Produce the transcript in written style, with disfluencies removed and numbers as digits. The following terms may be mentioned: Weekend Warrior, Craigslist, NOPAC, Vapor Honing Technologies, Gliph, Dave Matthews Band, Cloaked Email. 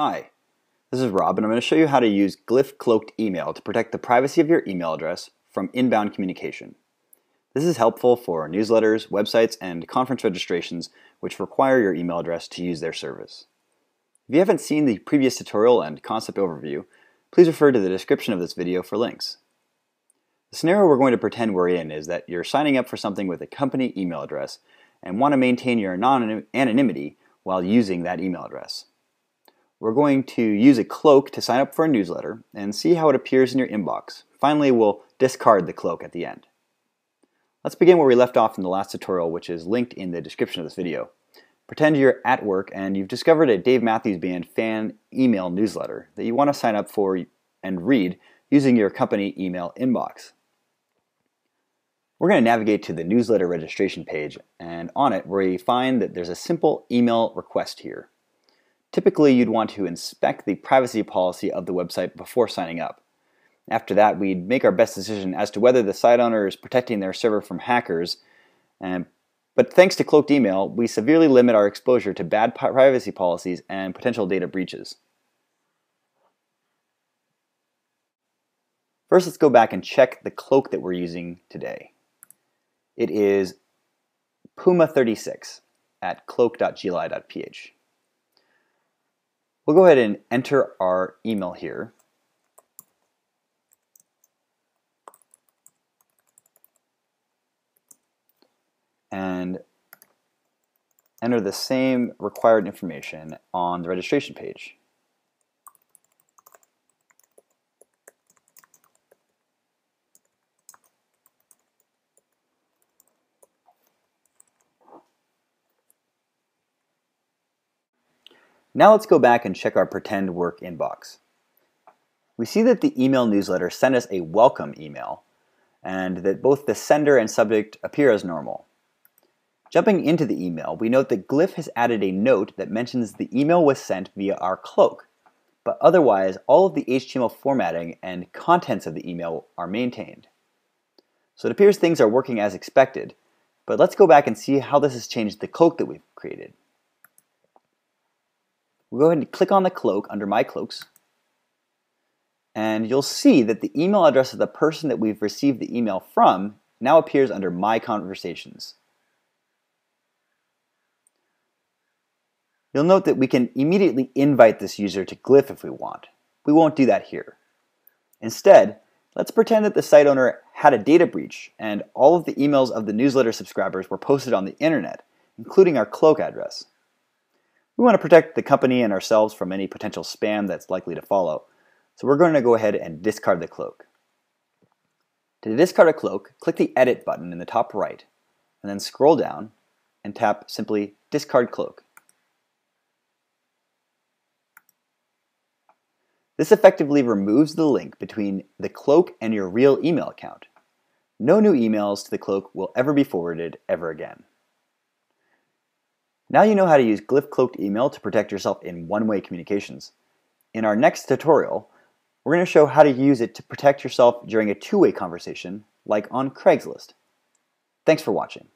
Hi, this is Rob and I'm going to show you how to use glyph-cloaked email to protect the privacy of your email address from inbound communication. This is helpful for newsletters, websites, and conference registrations which require your email address to use their service. If you haven't seen the previous tutorial and concept overview, please refer to the description of this video for links. The scenario we're going to pretend we're in is that you're signing up for something with a company email address and want to maintain your anonymity while using that email address. We're going to use a cloak to sign up for a newsletter and see how it appears in your inbox. Finally, we'll discard the cloak at the end. Let's begin where we left off in the last tutorial, which is linked in the description of this video. Pretend you're at work and you've discovered a Dave Matthews Band fan email newsletter that you want to sign up for and read using your company email inbox. We're going to navigate to the newsletter registration page, and on it we find that there's a simple email request here. Typically, you'd want to inspect the privacy policy of the website before signing up. After that, we'd make our best decision as to whether the site owner is protecting their server from hackers, but thanks to cloaked email, we severely limit our exposure to bad privacy policies and potential data breaches. First, let's go back and check the cloak that we're using today. It is puma36 at cloak.gli.ph. We'll go ahead and enter our email here. And enter the same required information on the registration page. Now let's go back and check our pretend work inbox. We see that the email newsletter sent us a welcome email and that both the sender and subject appear as normal. Jumping into the email, we note that Glyph has added a note that mentions the email was sent via our cloak, but otherwise all of the HTML formatting and contents of the email are maintained. So it appears things are working as expected, but let's go back and see how this has changed the cloak that we've created. We'll go ahead and click on the cloak under My Cloaks, and you'll see that the email address of the person that we've received the email from now appears under My Conversations. You'll note that we can immediately invite this user to Glyph if we want. We won't do that here. Instead, let's pretend that the site owner had a data breach and all of the emails of the newsletter subscribers were posted on the internet, including our cloak address. We want to protect the company and ourselves from any potential spam that's likely to follow, so we're going to go ahead and discard the cloak. To discard a cloak, click the Edit button in the top right, and then scroll down and tap simply Discard Cloak. This effectively removes the link between the cloak and your real email account. No new emails to the cloak will ever be forwarded ever again. Now you know how to use glyph-cloaked email to protect yourself in one-way communications. In our next tutorial, we're going to show how to use it to protect yourself during a two-way conversation, like on Craigslist. Thanks for watching.